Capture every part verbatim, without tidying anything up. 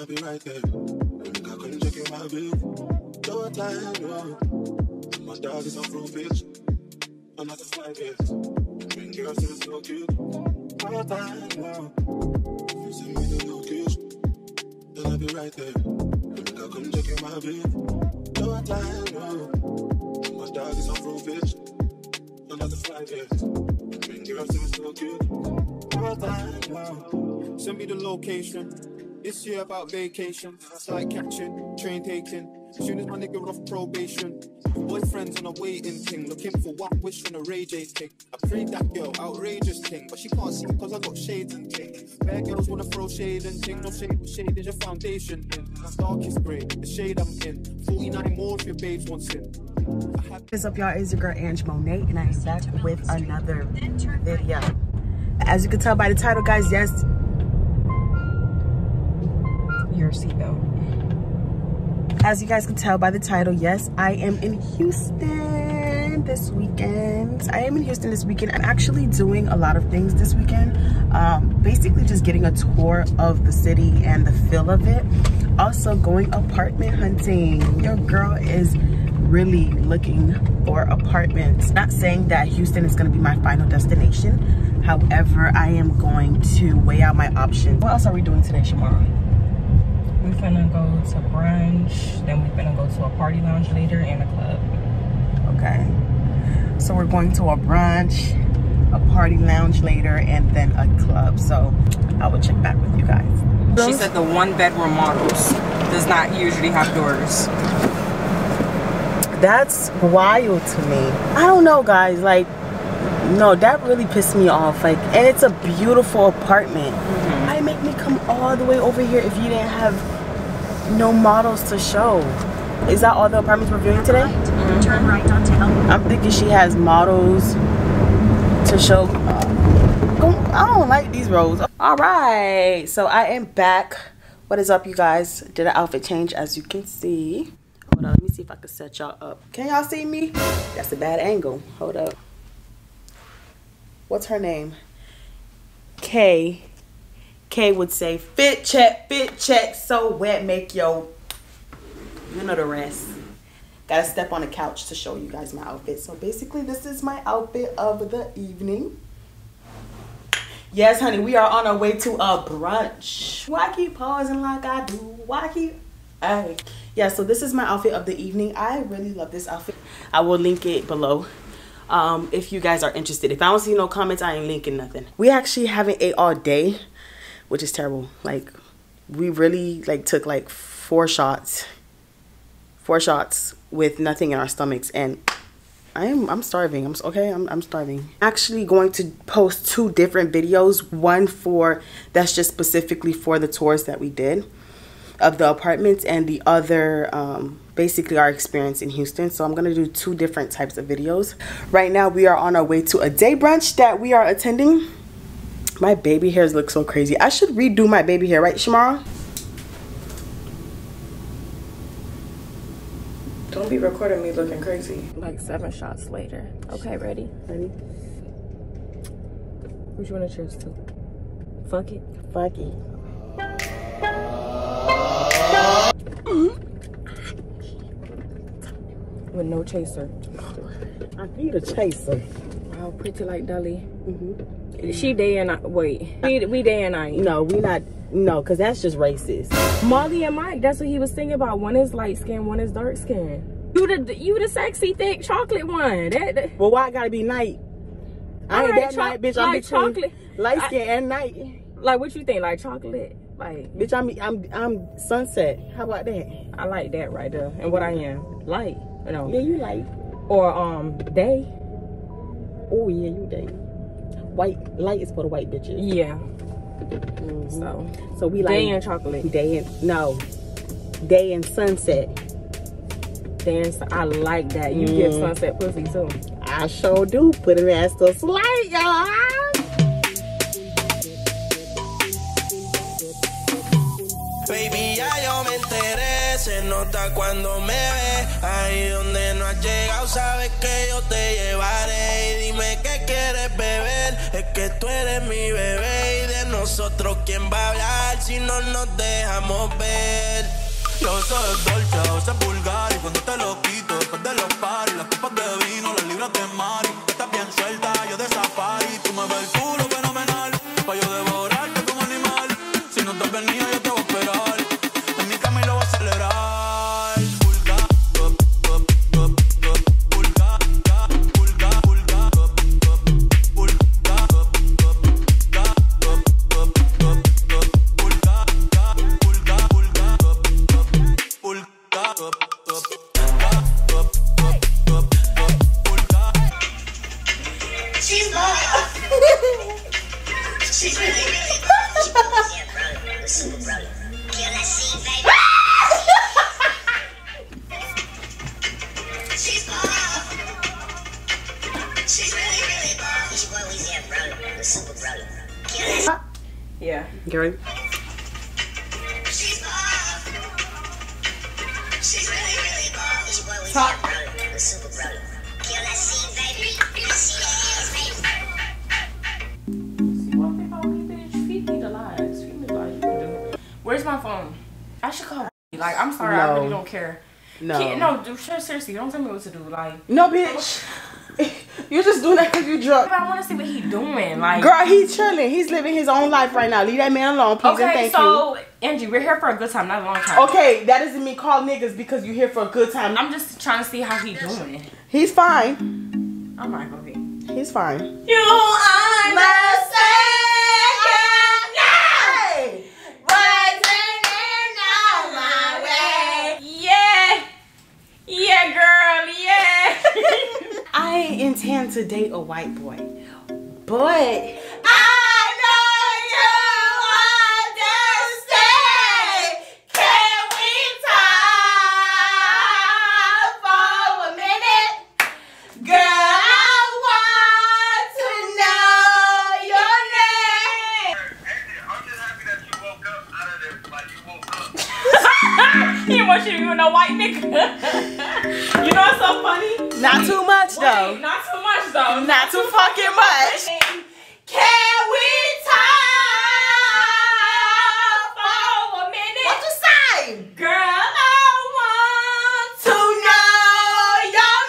I'll be right there. You think I couldn't check in my bill? Your time, yo. My dog is on through, bitch. I'm not a fly, bitch. Bring girls to the snow, kid. Your time, yo. If you send me the new kid, then I'll be right there. You think I couldn't check in my bill? Your time, yo. My dog is on through, bitch. I'm not a fly, bitch. Bring girls to the snow, kid. Your time, yo. Send me the location. This year about vacation, flight catching, train taking. Soon as my nigga off probation, boyfriends on a waiting thing, looking for one wish on a Ray J thing. I prayed that girl, outrageous thing, but she can't see cause I got shades and thing. Bad girls wanna throw shade and thing, no shade, but shade is your foundation in. Darkest grey, the shade I'm in. forty-nine more if your babes want sin. What's up y'all, it's your girl Ang' Monae and I'm back with another video. As you can tell by the title guys, yes, your seatbelt. As you guys can tell by the title, yes, I am in Houston this weekend. I am in Houston this weekend. I'm actually doing a lot of things this weekend. Um, basically just getting a tour of the city and the feel of it. Also going apartment hunting. Your girl is really looking for apartments. Not saying that Houston is gonna be my final destination. However, I am going to weigh out my options. What else are we doing today, Shamara? We're gonna go to brunch, then we're gonna go to a party lounge later and a club. Okay, so we're going to a brunch, a party lounge later, and then a club. So I will check back with you guys. She said the one bedroom models does not usually have doors. That's wild to me. I don't know guys, like, no, that really pissed me off. Like, and it's a beautiful apartment. Mm-hmm. I make me come all the way over here if you didn't have no models to show. Is that all the apartments we're viewing today? Mm-hmm. Turn right onto Elm. I'm thinking she has models to show. Uh, I don't like these roads. All right, so I am back. What is up, you guys? Did an outfit change, as you can see. Hold on, let me see if I can set y'all up. Can y'all see me? That's a bad angle. Hold up. What's her name? Kay. Kay would say, fit check, fit check, so wet, make yo, you know the rest. Gotta step on the couch to show you guys my outfit. So basically, this is my outfit of the evening. Yes, honey, we are on our way to a brunch. Why keep pausing like I do? Why keep, hey. Yeah, so this is my outfit of the evening. I really love this outfit. I will link it below. Um, if you guys are interested. If I don't see no comments, I ain't linking nothing. We actually haven't ate all day, which is terrible. Like, we really like took like four shots, four shots with nothing in our stomachs, and I'm I'm starving. I'm okay. I'm I'm starving. Actually, going to post two different videos. One for that's just specifically for the tours that we did of the apartments, and the other um, basically our experience in Houston. So I'm gonna do two different types of videos. Right now we are on our way to a day brunch that we are attending. My baby hairs look so crazy. I should redo my baby hair, right Shamara? Don't be recording me looking crazy. Like seven shots later. Okay, ready? Ready? Which one to choose to? Fuck it. Fuck it. With no chaser. I need a chaser. Wow, pretty like Dolly. Mm-hmm. She day and I, wait, we, we day and I. No, we not, no, cause that's just racist. Molly and Mike, that's what he was singing about. One is light skin, one is dark skin. You the, you the sexy, thick chocolate one. That, that. Well, why I gotta be night? I ain't right, that night, bitch, I'm like chocolate. Light skin I, and night. Like what you think, like chocolate? Like, bitch, I'm, I'm, I'm sunset. How about that? I like that right there. And what I am, light. You know. Yeah, you light. Or um, day. Oh yeah, you day. White light is for the white bitches. Yeah. Mm-hmm. So, so we like day and chocolate. Day and no. Day and sunset. Day and sun. I like that. You mm. give sunset pussy too. I sure do. Put an ass to slide, y'all. Baby, ya yo me enteré, se nota cuando me ve, ahí donde no has llegado. Obligado, sabes que yo te llevaré. Y dime qué quieres beber. Es que tú eres mi bebé. Y de nosotros, ¿quién va a hablar si no nos dejamos ver? Yo soy dolce, a veces vulgar. Y cuando te lo quito, después de los paris, las copas de vino, las libras de mari. Estás bien suelta, yo de safari. Tú me ves el culo fenomenal, pa' yo devorarte como animal. Si no te has venido, yo te voy a esperar. En mi camino lo voy a celebrar. Yeah. Gary. She's bomb. She's really, really bomb. This boy was here, bro. The super bro. Kill that scene, baby. You see that ass, baby. See what people want me to feed me the lies. Feed me the lies. You can do. Where's my phone? I should call. Like, I'm sorry, no. I really don't care. No. Can't, no, dude, seriously, don't tell me what to do. Like, no, bitch. You're just doing that because you drunk. I want to see what he doing. Like, girl, he's chilling. He's living his own life right now. Leave that man alone, please. Okay, and thank so you. Angie, we're here for a good time, not a long time. Okay, that doesn't mean call niggas because you're here for a good time. I'm just trying to see how he doing. He's fine. I'm not gonna be. He's fine. You are my second name. Wasn't it on my way? Yeah, yeah, girl, yeah. I intend to date a white boy, but I know you understand. Can we talk for a minute? Girl, I want to know your name. I'm just happy that you woke up out of there, like you woke up. He wants you to be with no white nigga. You know what's so funny? Not too much though. Wait, not too much though. Not too fucking much. Can we talk for a minute? What you say? Girl, I want to know your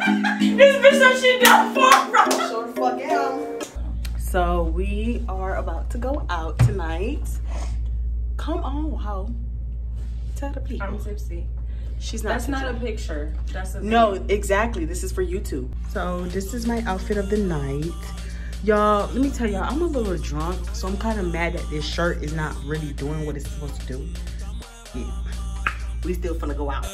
name. I'm down for a ride and ride all night. This bitch said she down for a ride. Sure the fuck am. So we are about to go out tonight. Come on, wow. Tell the people. I'm tipsy. She's not. That's tipsy. Not a picture. That's a no, thing. Exactly. This is for YouTube. So this is my outfit of the night, y'all. Let me tell y'all, I'm a little drunk, so I'm kind of mad that this shirt is not really doing what it's supposed to do. Yeah, we still finna go out.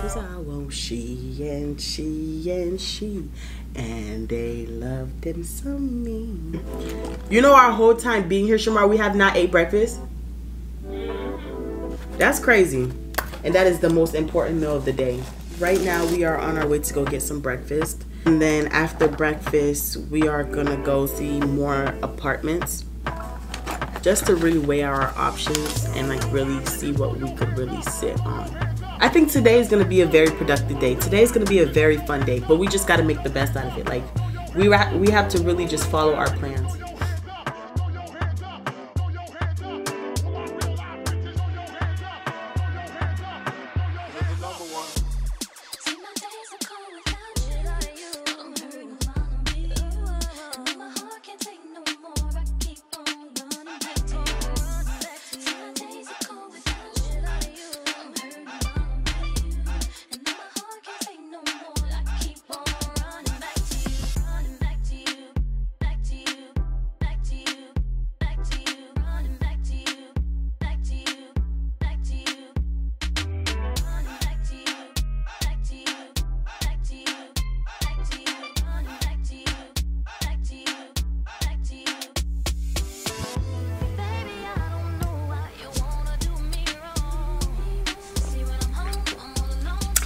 Cause I want she and she and she, and they love them some me. You know, our whole time being here, Shamar, we have not ate breakfast. That's crazy. And that is the most important meal of the day. Right now we are on our way to go get some breakfast, and then after breakfast we are gonna go see more apartments just to really weigh our options and like really see what we could really sit on. I think today is gonna be a very productive day. Today is gonna be a very fun day, but we just gotta make the best out of it. Like, we, we have to really just follow our plans.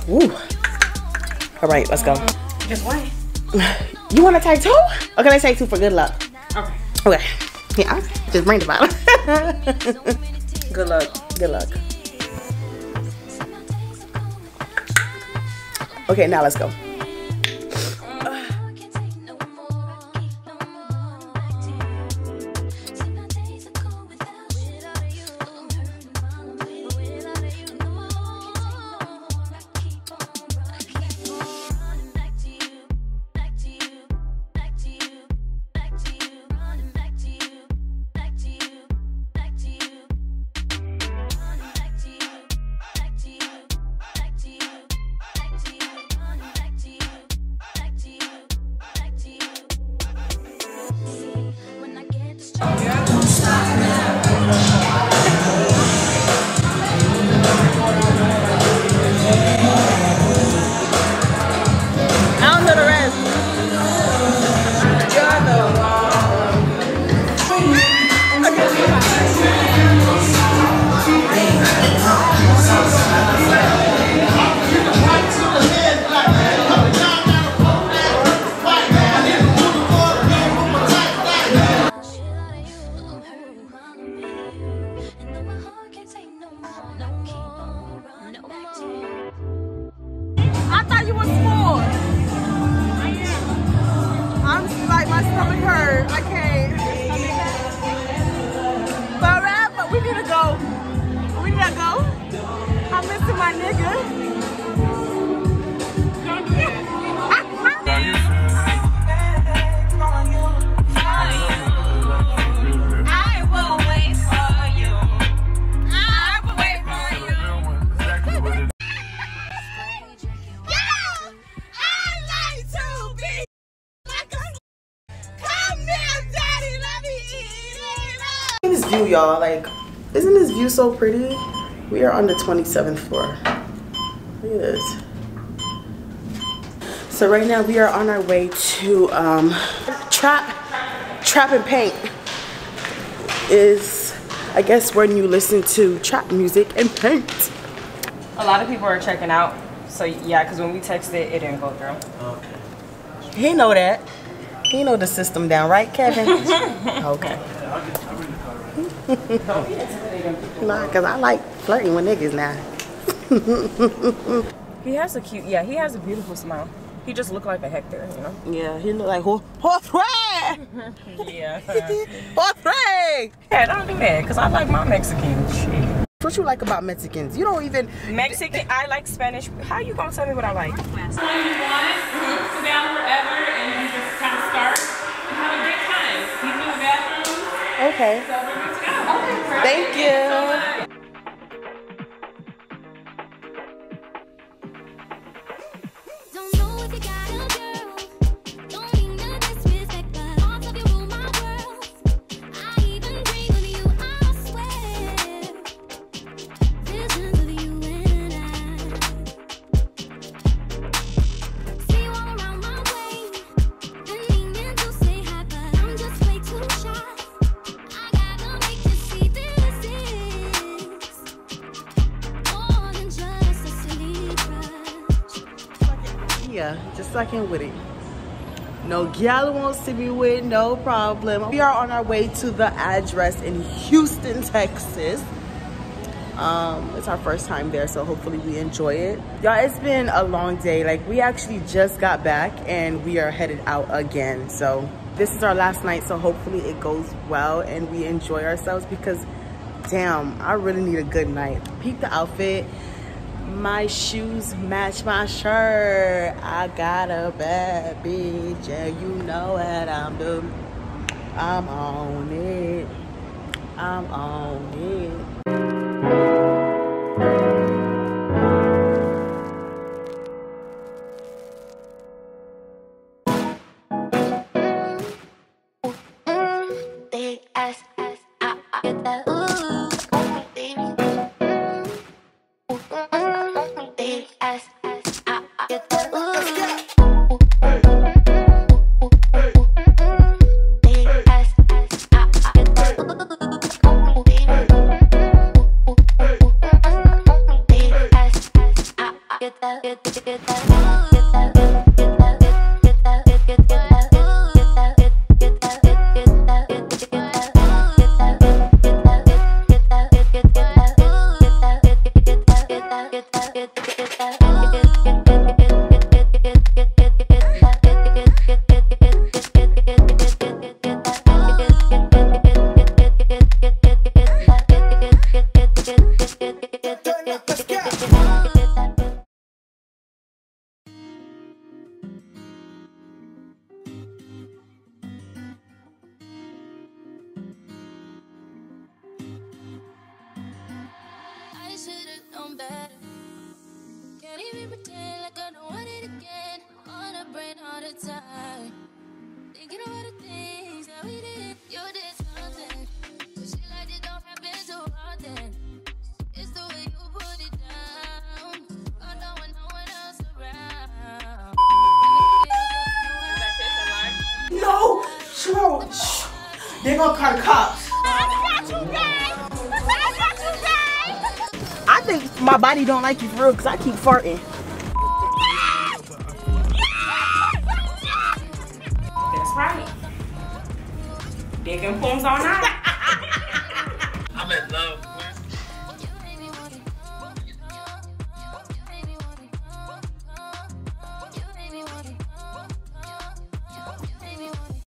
Woo. All right, let's go. Just one. You want to take two? Okay, let's take two for good luck. Okay. Okay. Yeah, I'll just bring the bottle. Good luck. Good luck. Okay, now let's go. Y'all, like, isn't this view so pretty? We are on the twenty-seventh floor. Look at this. So right now we are on our way to um trap trap and paint. Is I guess when you listen to trap music and paint. A lot of people are checking out, so yeah, because when we texted it, it didn't go through. Okay. He know that. He know the system down, right, Kevin? Okay. Nah, cause I like flirting with niggas now. He has a cute, yeah, he has a beautiful smile. He just looked like a Hector, you know? Yeah, he looked like horse ray. Yeah. Horse ray. Yeah, don't do that, cause I like my Mexican shit. What you like about Mexicans? You don't even Mexican. I like Spanish. How you gonna tell me what I like? So you want it, sit down forever, and you just kind of start and have a good time. He's in the bathroom. Okay. So we're good to go. Okay. Thank you. Thank you so much. Just like in with it. No gal wants to be with, no problem. We are on our way to The Address in Houston, Texas. Um, it's our first time there, so hopefully we enjoy it. Y'all, it's been a long day. Like, we actually just got back and we are headed out again. So this is our last night, so hopefully it goes well and we enjoy ourselves because damn, I really need a good night. Peep the outfit. My shoes match my shirt. I got a bad bitch and you know what I'm doing. I'm on it. I'm on it. Hey. bed. Can't even pretend like I don't want it again. On a brain all the time, thinking about the things that we did. You did something, but shit like it don't happen too often. It's the way you put it down. Oh, no one, no one else around. No! Slow! They gonna call the cops. I got you guys! I got you guys! I think my body don't like you for real because I keep farting. Yes! Yes! Yes! That's right. Dick and pooms all night.